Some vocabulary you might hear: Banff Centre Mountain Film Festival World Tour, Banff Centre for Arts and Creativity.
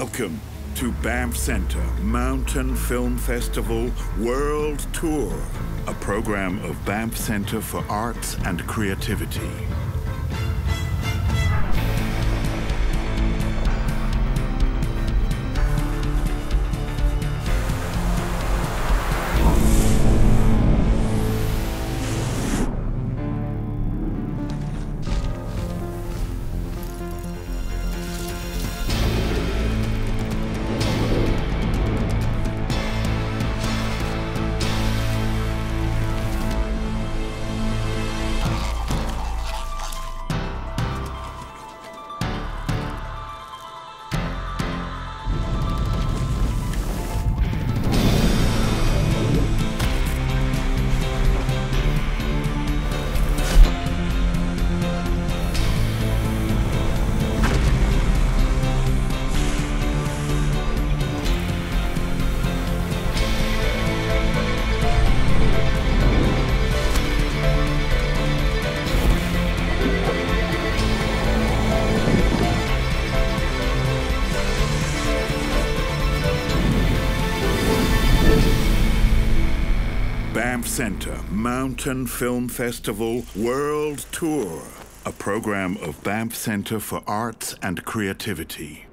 Welcome to Banff Centre Mountain Film Festival World Tour, a program of Banff Centre for Arts and Creativity. Banff Centre Mountain Film Festival World Tour, a program of Banff Centre for Arts and Creativity.